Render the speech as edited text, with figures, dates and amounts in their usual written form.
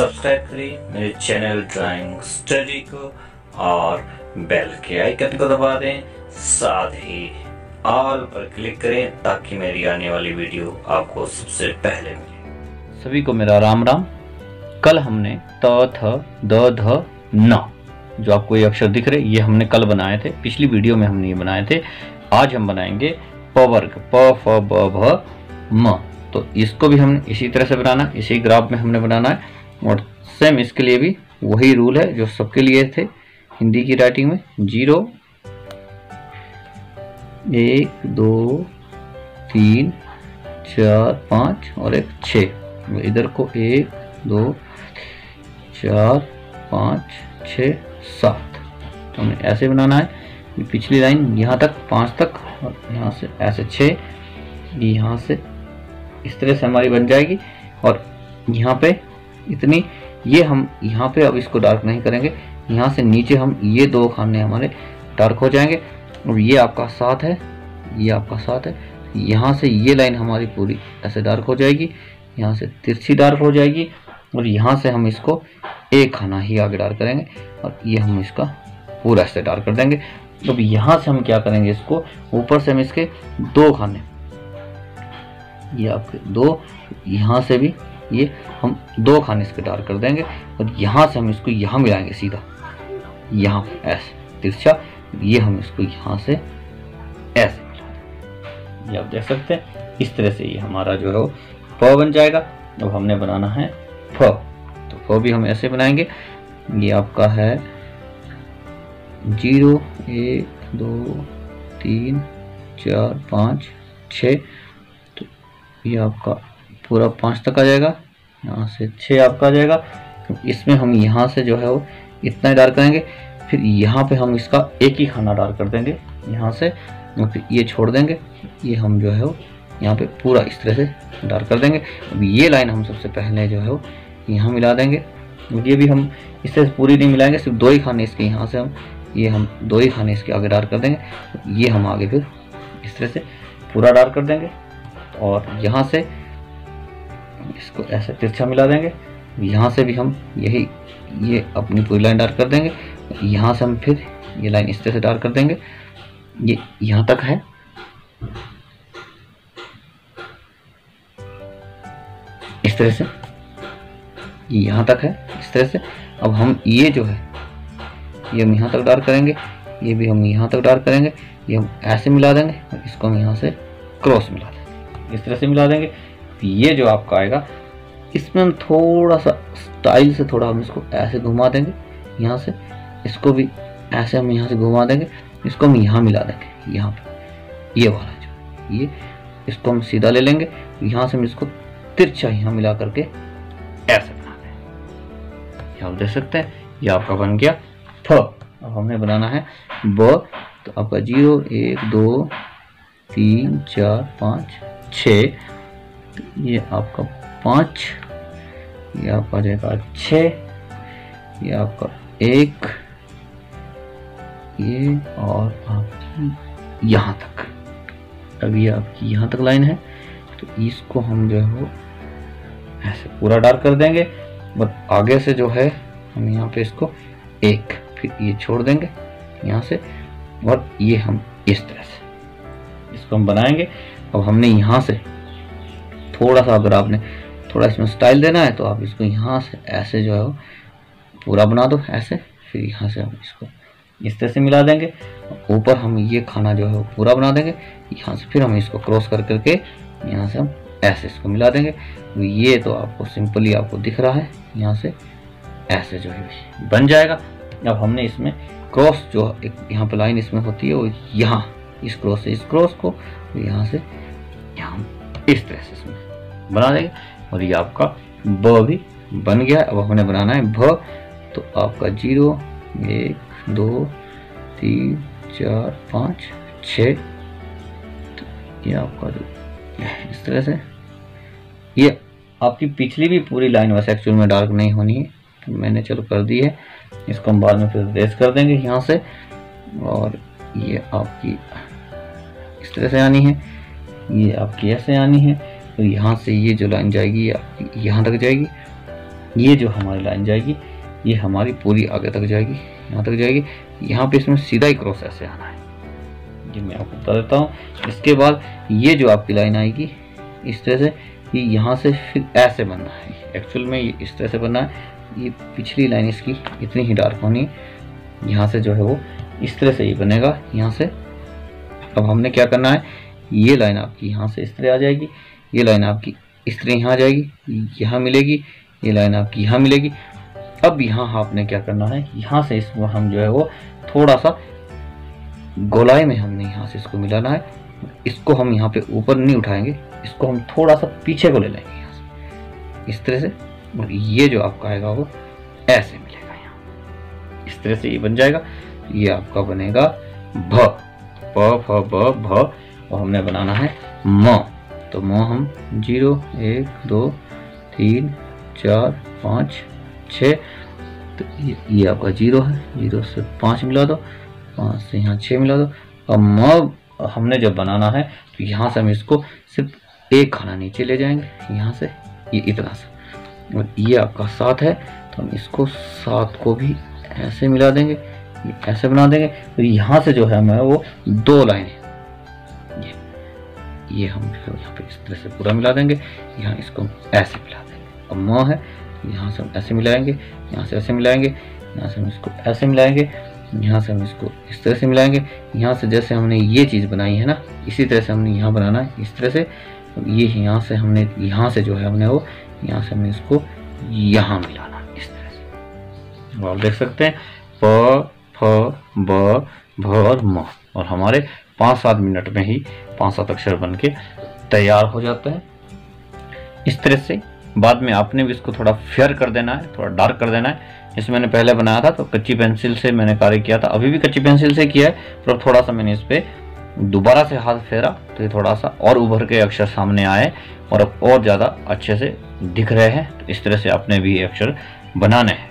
Subscribe करें मेरे channel drawing study को और बेल के आइकन को दबा दें, साथ ही ऑल पर क्लिक करें ताकि मेरी आने वाली वीडियो आपको सबसे पहले मिले। सभी को मेरा राम राम। कल हमने त थ द ध न, जो आपको ये अक्षर दिख रहे, ये हमने कल बनाए थे, पिछली वीडियो में हमने ये बनाए थे। आज हम बनाएंगे प वर्ग, प फ ब भ म। तो इसको भी हमने इसी तरह से बनाना, इसी ग्राफ में हमने बनाना है और सेम इसके लिए भी वही रूल है जो सबके लिए थे हिंदी की राइटिंग में। 0 1 2 3 4 5 और 1 6। इधर को 1 2 4 5 6 7 हमें ऐसे बनाना है। पिछली लाइन यहाँ तक 5 तक और यहाँ से ऐसे 6, यहाँ से इस तरह से हमारी बन जाएगी। और यहाँ पे इतनी, ये हम यहाँ पे अब इसको डार्क नहीं करेंगे, यहाँ से नीचे हम ये 2 खाने हमारे डार्क हो जाएंगे। और ये आपका 7 है, ये आपका 7 है, यहाँ से ये लाइन हमारी पूरी ऐसे डार्क हो जाएगी, यहाँ से तिरछी डार्क हो जाएगी। और यहाँ से हम इसको 1 खाना ही आगे डार्क करेंगे और ये हम इसका पूरा ऐसे डार्क कर देंगे। अब यहाँ से हम क्या करेंगे, इसको ऊपर से हम इसके 2 खाने, ये आपके 2, यहाँ से भी ये हम 2 खाने इसके डार्क कर देंगे। और यहाँ से हम इसको यहाँ मिलाएंगे सीधा, यहाँ ऐसे तिरछा, ये हम इसको यहाँ से ऐसे मिलाएंगे। ये आप देख सकते हैं, इस तरह से ये हमारा जो है फ बन जाएगा। अब हमने बनाना है फ, तो फ भी हम ऐसे बनाएंगे। ये आपका है 0 1 2 3 4 5 6, ये आपका पूरा 5 तक आ जाएगा, यहाँ से 6 आपका आ जाएगा। इसमें हम यहाँ से जो है वो इतना ही डार्क करेंगे, फिर यहाँ पे हम इसका 1 ही खाना डार्क कर देंगे यहाँ से, और फिर ये छोड़ देंगे। ये हम जो है वो यहाँ पे पूरा इस तरह से डार्क कर देंगे। अब ये लाइन हम सबसे पहले जो है वो यहाँ मिला देंगे। ये भी हम इस तरह से पूरी नहीं मिलाएंगे, सिर्फ 2 ही खाने इसके यहाँ से हम 2 ही खाने इसके आगे डार्क कर देंगे। ये हम आगे फिर इस तरह से पूरा डार्क कर देंगे और यहाँ से इसको ऐसे तिरछा मिला देंगे। यहाँ से भी हम यही ये अपनी पूरी लाइन डार्क कर देंगे। यहाँ से हम फिर ये लाइन इस तरह से डार्क कर देंगे, ये यहाँ तक है। इस तरह से ये यहाँ तक है, इस तरह से। अब हम ये जो है ये हम यहाँ तक डार्क करेंगे, ये भी हम यहाँ तक डार्क करेंगे, ये हम ऐसे मिला देंगे और इसको हम यहाँ से क्रॉस मिला देंगे, इस तरह से मिला देंगे। ये जो आपका आएगा, इसमें हम थोड़ा सा स्टाइल से थोड़ा हम इसको ऐसे घुमा देंगे, यहाँ से इसको भी ऐसे हम यहाँ से घुमा देंगे, इसको हम यहाँ मिला देंगे। यहाँ पे ये वाला जो ये, इसको हम सीधा ले लेंगे, यहाँ से हम इसको तिरछा यहाँ मिला करके ऐसे बना दें। आप देख सकते हैं ये आपका बन गया फ। अब हमें बनाना है ब, तो आपका 0 1 2 3 4 5 6, ये आपका 5, ये आपका आ जाएगा 6, ये आपका 1, ये और आपकी यहाँ तक। अब ये आपकी यहाँ तक लाइन है, तो इसको हम जो है वो ऐसे पूरा डार्क कर देंगे। और आगे से जो है हम यहाँ पे इसको 1, फिर ये छोड़ देंगे यहाँ से, और ये हम इस तरह से इसको हम बनाएंगे। अब हमने यहाँ से थोड़ा सा, अगर आपने थोड़ा इसमें स्टाइल देना है तो आप इसको यहाँ से ऐसे जो है पूरा बना दो ऐसे, फिर यहाँ से हम इसको इस तरह से मिला देंगे। ऊपर हम ये खाना जो है वो पूरा बना देंगे, यहाँ से फिर हम इसको क्रॉस कर करके यहाँ से हम ऐसे इसको मिला देंगे। ये तो आपको सिंपली आपको दिख रहा है, यहाँ से ऐसे जो है बन जाएगा। अब हमने इसमें क्रॉस जो एक यहाँ पर लाइन इसमें होती है, वो यहाँ इस क्रॉस से इस क्रॉस को, यहाँ से यहाँ इस तरह से इसमें बना देंगे। और ये आपका ब भी बन गया। अब हमने बनाना है भ, तो आपका 0 1 2 3 4 5 6, ये आपका जो इस तरह से, ये आपकी पिछली भी पूरी लाइन वैसे एक्चुअल में डार्क नहीं होनी है, तो मैंने चलो कर दी है, इसको हम बाद में फिर रेस कर देंगे यहाँ से। और ये आपकी इस तरह से आनी है, ये आपकी ऐसे आनी है, और यहाँ से ये जो लाइन जाएगी ये आपकी यहाँ तक जाएगी। ये जो हमारी लाइन जाएगी ये हमारी पूरी आगे तक जाएगी, यहाँ तक जाएगी। यहाँ पे इसमें सीधा ही क्रॉस ऐसे आना है, ये मैं आपको बता देता हूँ। इसके बाद ये जो आपकी लाइन आएगी इस तरह से, ये यहाँ से फिर ऐसे बनना है, एक्चुअल में ये इस तरह से बनना है। ये पिछली लाइन इसकी इतनी ही डार्क होनी है, यहाँ से जो है वो इस तरह से ये बनेगा यहाँ से। अब हमने क्या करना है, ये लाइन आपकी यहाँ से इस तरह आ जाएगी, ये लाइन आपकी इस तरह यहाँ आ जाएगी, यहाँ मिलेगी, ये लाइन आपकी यहाँ मिलेगी। अब यहाँ आपने क्या करना है, यहाँ से इसको हम जो है वो थोड़ा सा गोलाई में हमने यहाँ से इसको मिलाना है। इसको हम यहाँ पे ऊपर नहीं उठाएंगे, इसको हम थोड़ा सा पीछे को ले लेंगे यहाँ से इस तरह से, और ये जो आपका आएगा वो ऐसे मिलेगा यहाँ, इस तरह से ये बन जाएगा। ये आपका बनेगा भ, प, फ, ब, भ, और हमने बनाना है म। तो म हम 0 1 2 3 4 5 6, तो ये आपका 0 है, 0 से 5 मिला दो, 5 से यहाँ 6 मिला दो। अब म हमने जब बनाना है तो यहाँ से हम इसको सिर्फ एक खाना नीचे ले जाएंगे यहाँ से, ये इतना सा, और ये आपका 7 है तो हम इसको 7 को भी ऐसे मिला देंगे, ये ऐसे बना देंगे। तो यहाँ से जो है हमें वो दो लाइनें ये हम यहाँ पे इस तरह से पूरा मिला देंगे, यहाँ इसको हम ऐसे मिला देंगे। अब म है यहाँ से हम ऐसे मिलाएंगे, यहाँ से ऐसे मिलाएंगे, यहाँ से हम इसको ऐसे मिलाएंगे, यहाँ से हम इसको इस तरह से मिलाएंगे। यहाँ से जैसे हमने ये चीज़ बनाई है ना, इसी तरह से हमने यहाँ बनाना है इस तरह से। ये यहाँ से हमने, यहाँ से जो है हमने वो, यहाँ से हमने इसको यहाँ मिलाना इस तरह से। आप देख सकते हैं प, फ, ब, भ और म, और हमारे 5-7 मिनट में ही 5-7 अक्षर बन के तैयार हो जाते हैं इस तरह से। बाद में आपने भी इसको थोड़ा फेयर कर देना है, थोड़ा डार्क कर देना है। जैसे मैंने पहले बनाया था तो कच्ची पेंसिल से मैंने कार्य किया था, अभी भी कच्ची पेंसिल से किया है, पर थोड़ा सा मैंने इस पर दोबारा से हाथ फेरा तो ये थोड़ा सा और उभर के अक्षर सामने आए और अब और ज़्यादा अच्छे से दिख रहे हैं। तो इस तरह से आपने भी ये अक्षर बनाने हैं।